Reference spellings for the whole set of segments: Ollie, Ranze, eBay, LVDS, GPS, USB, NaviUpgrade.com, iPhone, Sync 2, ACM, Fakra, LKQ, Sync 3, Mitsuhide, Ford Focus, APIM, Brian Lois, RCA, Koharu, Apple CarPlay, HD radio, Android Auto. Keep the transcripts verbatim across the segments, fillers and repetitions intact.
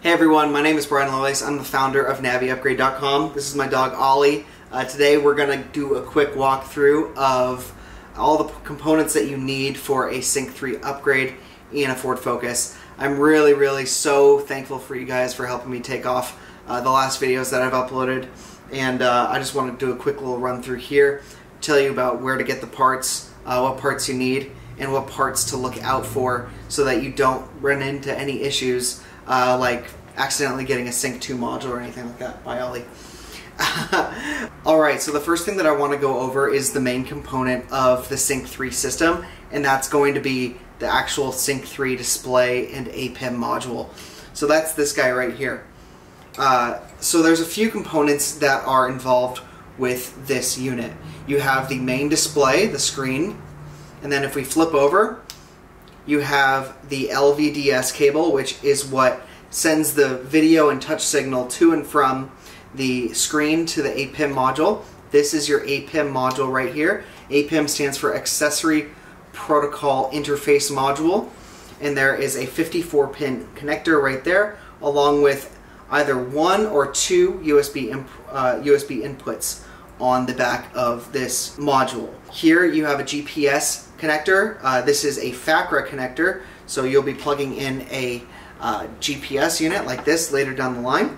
Hey everyone, my name is Brian Lois. I'm the founder of Navi Upgrade dot com. This is my dog Ollie. Uh, today we're going to do a quick walkthrough of all the components that you need for a Sync three upgrade in a Ford Focus. I'm really, really so thankful for you guys for helping me take off uh, the last videos that I've uploaded. And uh, I just want to do a quick little run through here, tell you about where to get the parts, uh, what parts you need, and what parts to look out for so that you don't run into any issues Uh, like accidentally getting a Sync two module or anything like that. Bye, Ollie. Alright, so the first thing that I want to go over is the main component of the Sync three system, and that's going to be the actual Sync three display and A P I M module. So that's this guy right here. Uh, so there's a few components that are involved with this unit. You have the main display, the screen, and then if we flip over, you have the L V D S cable, which is what sends the video and touch signal to and from the screen to the A P I M module. This is your A P I M module right here. A P I M stands for Accessory Protocol Interface Module, and there is a fifty-four pin connector right there, along with either one or two U S B, imp uh, U S B inputs on the back of this module. Here you have a G P S connector. Uh, this is a Fakra connector, so you'll be plugging in a uh, G P S unit like this later down the line.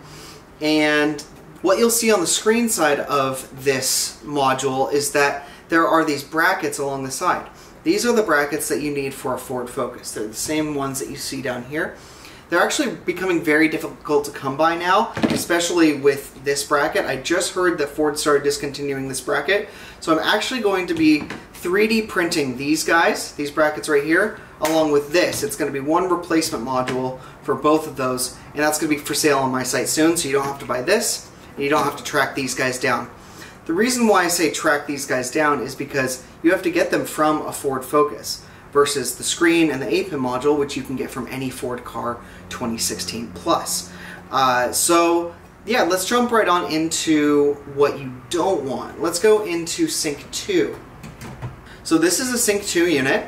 And what you'll see on the screen side of this module is that there are these brackets along the side. These are the brackets that you need for a Ford Focus. They're the same ones that you see down here. They're actually becoming very difficult to come by now, especially with this bracket. I just heard that Ford started discontinuing this bracket, so I'm actually going to be three D printing these guys, these brackets right here, along with this. It's going to be one replacement module for both of those, and that's going to be for sale on my site soon, so you don't have to buy this, and you don't have to track these guys down. The reason why I say track these guys down is because you have to get them from a Ford Focus versus the screen and the A P I M module, which you can get from any Ford car twenty sixteen plus. Uh, so yeah, let's jump right on into what you don't want. Let's go into Sync two. So this is a Sync two unit,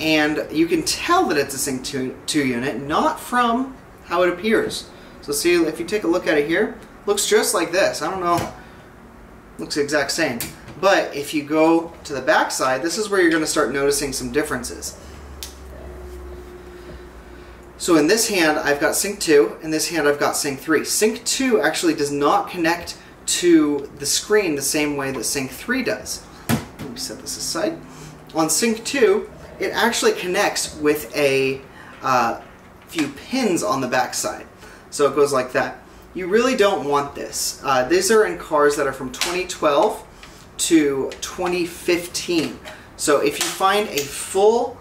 and you can tell that it's a Sync two unit, not from how it appears. So see, if you take a look at it here, looks just like this. I don't know, looks the exact same. But if you go to the back side, this is where you're going to start noticing some differences. So in this hand, I've got Sync two, in this hand I've got Sync three. Sync two actually does not connect to the screen the same way that Sync three does. Let me set this aside. On Sync two, it actually connects with a uh, few pins on the back side. So it goes like that. You really don't want this. Uh, these are in cars that are from twenty twelve to twenty fifteen. So if you find a full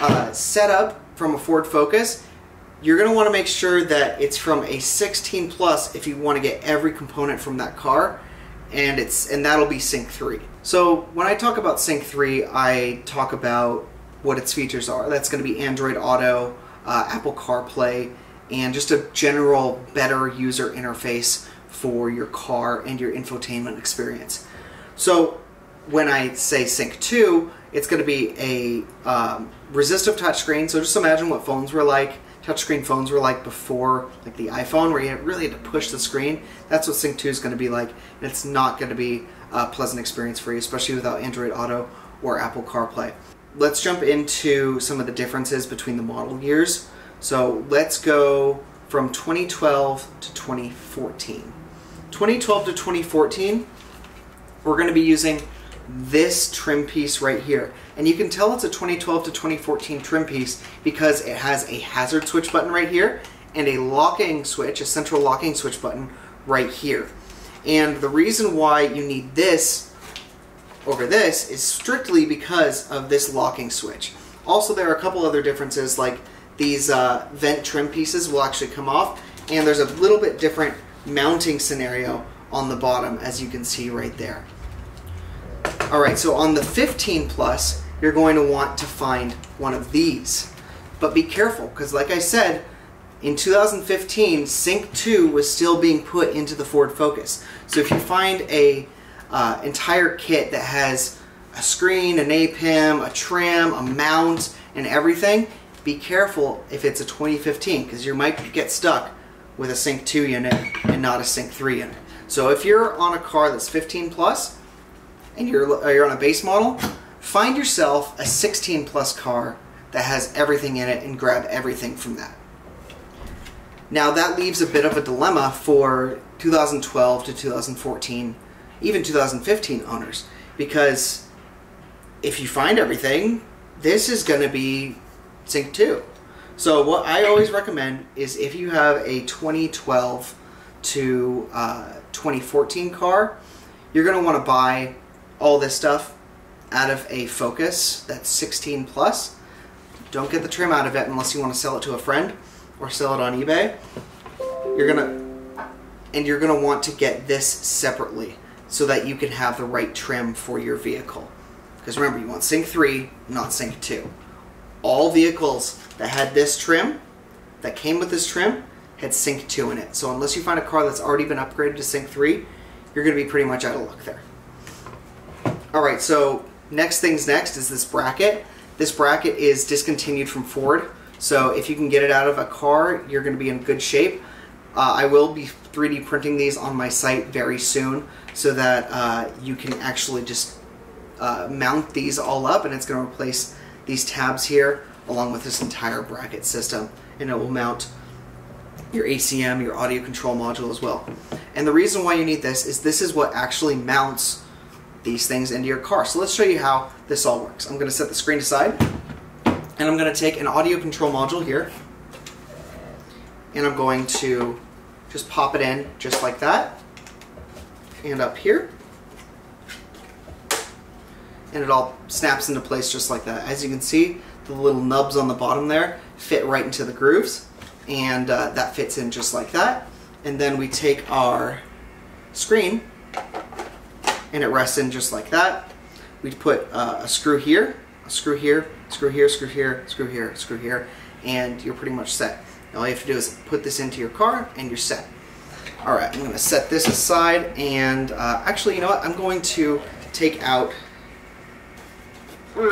uh, setup from a Ford Focus, you're going to want to make sure that it's from a sixteen plus if you want to get every component from that car, and it's and that'll be Sync three. So when I talk about Sync three, I talk about what its features are. That's going to be Android Auto, uh, Apple CarPlay, and just a general better user interface for your car and your infotainment experience. So when I say Sync two, it's going to be a um, resistive touchscreen. So just imagine what phones were like, touchscreen phones were like before, like the iPhone, where you really had to push the screen. That's what Sync two is going to be like, and it's not going to be a pleasant experience for you, especially without Android Auto or Apple CarPlay. Let's jump into some of the differences between the model years. So let's go from twenty twelve to twenty fourteen. twenty twelve to twenty fourteen, we're going to be using this trim piece right here. And you can tell it's a twenty twelve to twenty fourteen trim piece because it has a hazard switch button right here and a locking switch, a central locking switch button right here. And the reason why you need this over this is strictly because of this locking switch. Also, there are a couple other differences, like these uh, vent trim pieces will actually come off, and there's a little bit different mounting scenario on the bottom, as you can see right there. All right, so on the fifteen plus, you're going to want to find one of these. But be careful, because like I said, in two thousand fifteen, Sync two was still being put into the Ford Focus. So if you find a uh, entire kit that has a screen, an A P I M, a trim, a mount, and everything, be careful if it's a twenty fifteen, because you might get stuck with a Sync two unit and not a Sync three unit. So if you're on a car that's fifteen plus and you're, you're on a base model, find yourself a sixteen plus car that has everything in it and grab everything from that. Now that leaves a bit of a dilemma for two thousand twelve to two thousand fourteen, even two thousand fifteen owners, because if you find everything, this is going to be Sync two. So what I always recommend is if you have a twenty twelve to uh, twenty fourteen car, you're going to want to buy all this stuff out of a Focus that's sixteen plus. Don't get the trim out of it unless you want to sell it to a friend or sell it on eBay. You're gonna and you're gonna want to get this separately so that you can have the right trim for your vehicle. Because remember, you want Sync three, not Sync two. All vehicles that had this trim, that came with this trim, had Sync two in it. So unless you find a car that's already been upgraded to Sync three, you're gonna be pretty much out of luck there. Alright, so next things next is this bracket. This bracket is discontinued from Ford. So if you can get it out of a car, you're going to be in good shape. Uh, I will be three D printing these on my site very soon so that uh, you can actually just uh, mount these all up, and it's going to replace these tabs here along with this entire bracket system, and it will mount your A C M, your audio control module as well. And the reason why you need this is this is what actually mounts these things into your car. So let's show you how this all works. I'm going to set the screen aside. And I'm going to take an audio control module here, and I'm going to just pop it in just like that, and up here, and it all snaps into place just like that. As you can see, the little nubs on the bottom there fit right into the grooves, and uh, that fits in just like that. And then we take our screen and it rests in just like that. We put uh, a screw here, a screw here, screw here, screw here, screw here, screw here, and you're pretty much set. All you have to do is put this into your car and you're set. All right, I'm going to set this aside, and uh, actually, you know what? I'm going to take out, I'm going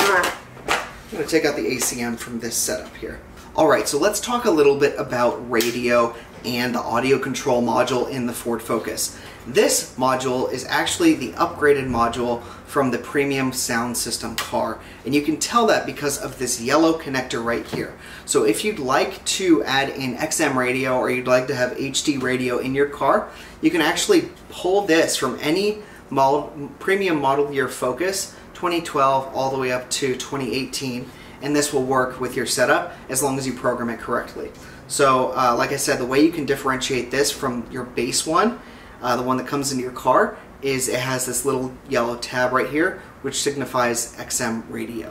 to take out the A C M from this setup here. All right, so let's talk a little bit about radio and the audio control module in the Ford Focus. This module is actually the upgraded module from the premium sound system car, and you can tell that because of this yellow connector right here. So if you'd like to add in X M radio, or you'd like to have H D radio in your car, you can actually pull this from any model, premium model year Focus, twenty twelve all the way up to twenty eighteen, and this will work with your setup as long as you program it correctly. So uh, like I said, the way you can differentiate this from your base one, uh, the one that comes into your car, is it has this little yellow tab right here, which signifies X M radio.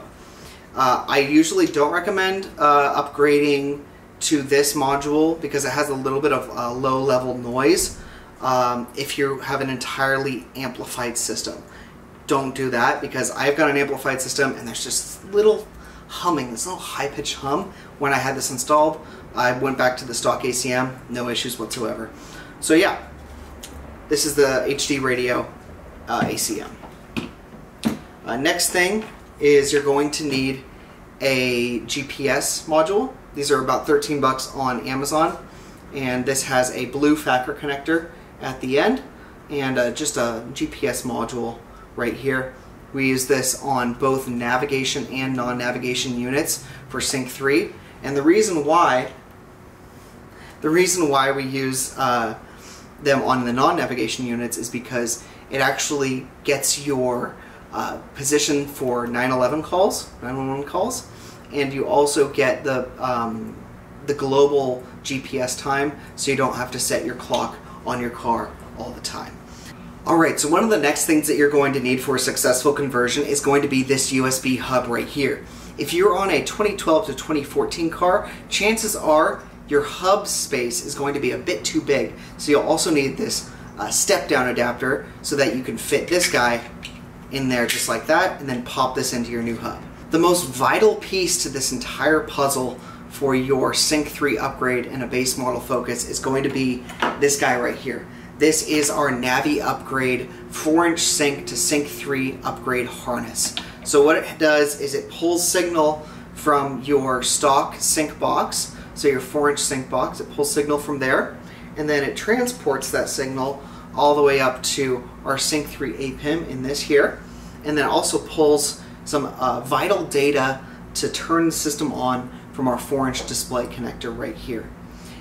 Uh, I usually don't recommend uh, upgrading to this module because it has a little bit of uh, low-level noise um, if you have an entirely amplified system. Don't do that, because I've got an amplified system and there's just little humming, this little high-pitched hum. When I had this installed, I went back to the stock A C M, no issues whatsoever. So yeah, this is the H D radio uh, A C M. Uh, next thing is you're going to need a G P S module. These are about thirteen bucks on Amazon, and this has a blue Fakra connector at the end and uh, just a G P S module right here. We use this on both navigation and non-navigation units for Sync three. And the reason why, the reason why we use uh, them on the non-navigation units is because it actually gets your uh, position for nine eleven calls, nine one one calls, and you also get the um, the global G P S time, so you don't have to set your clock on your car all the time. Alright, so one of the next things that you're going to need for a successful conversion is going to be this U S B hub right here. If you're on a twenty twelve to twenty fourteen car, chances are your hub space is going to be a bit too big. So you'll also need this uh, step-down adapter so that you can fit this guy in there just like that, and then pop this into your new hub. The most vital piece to this entire puzzle for your Sync three upgrade in a base model Focus is going to be this guy right here. This is our NaviUpgrade four inch Sync to Sync three upgrade harness. So what it does is it pulls signal from your stock sync box, so your four inch sync box. It pulls signal from there, and then it transports that signal all the way up to our Sync three A P I M in this here, and then also pulls some uh, vital data to turn the system on from our four inch display connector right here.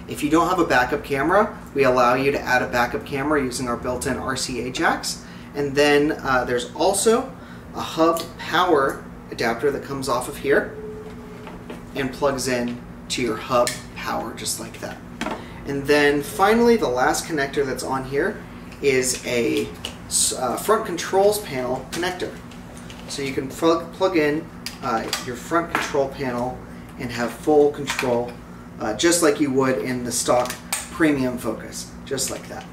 If you don't have a backup camera, we allow you to add a backup camera using our built-in R C A jacks, and then uh, there's also a hub power adapter that comes off of here and plugs in to your hub power just like that. And then finally, the last connector that's on here is a uh, front controls panel connector. So you can plug, plug in uh, your front control panel and have full control uh, just like you would in the stock premium Focus, just like that.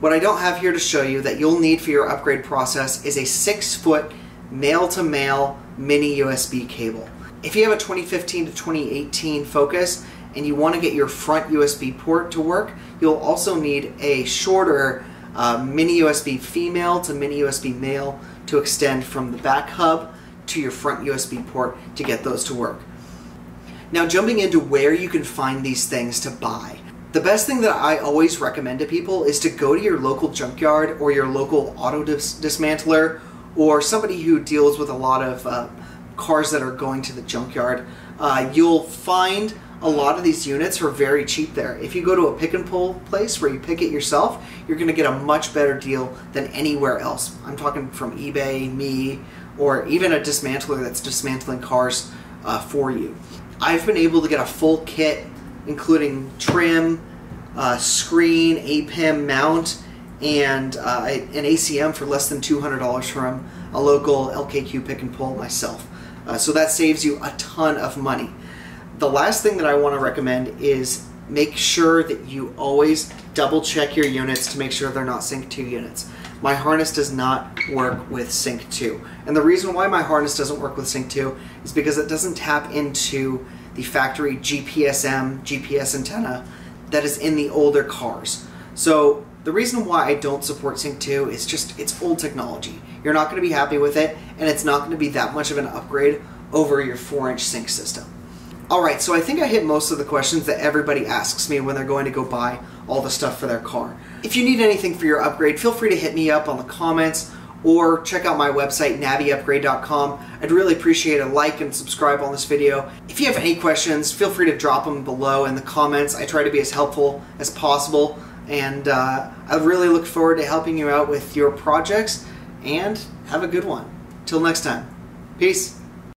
What I don't have here to show you that you'll need for your upgrade process is a six foot male-to-male mini U S B cable. If you have a twenty fifteen to twenty eighteen Focus and you want to get your front U S B port to work, you'll also need a shorter uh, mini U S B female to mini U S B male to extend from the back hub to your front U S B port to get those to work. Now, jumping into where you can find these things to buy. The best thing that I always recommend to people is to go to your local junkyard or your local auto dis dismantler or somebody who deals with a lot of uh, cars that are going to the junkyard. Uh, you'll find a lot of these units are very cheap there. If you go to a pick and pull place where you pick it yourself, you're gonna get a much better deal than anywhere else. I'm talking from eBay, me, or even a dismantler that's dismantling cars uh, for you. I've been able to get a full kit, including trim, uh, screen, A P I M mount, and uh, an A C M for less than two hundred dollars from a local L K Q pick and pull myself. Uh, so that saves you a ton of money. The last thing that I want to recommend is make sure that you always double check your units to make sure they're not Sync two units. My harness does not work with Sync two. And the reason why my harness doesn't work with Sync two is because it doesn't tap into the factory G P S M, G P S antenna that is in the older cars. So the reason why I don't support Sync two is just it's old technology. You're not going to be happy with it, and it's not going to be that much of an upgrade over your four inch Sync system. Alright, so I think I hit most of the questions that everybody asks me when they're going to go buy all the stuff for their car. If you need anything for your upgrade, feel free to hit me up on the comments or check out my website, Navi Upgrade dot com. I'd really appreciate a like and subscribe on this video. If you have any questions, feel free to drop them below in the comments. I try to be as helpful as possible, and uh, I really look forward to helping you out with your projects, and have a good one. Till next time, peace.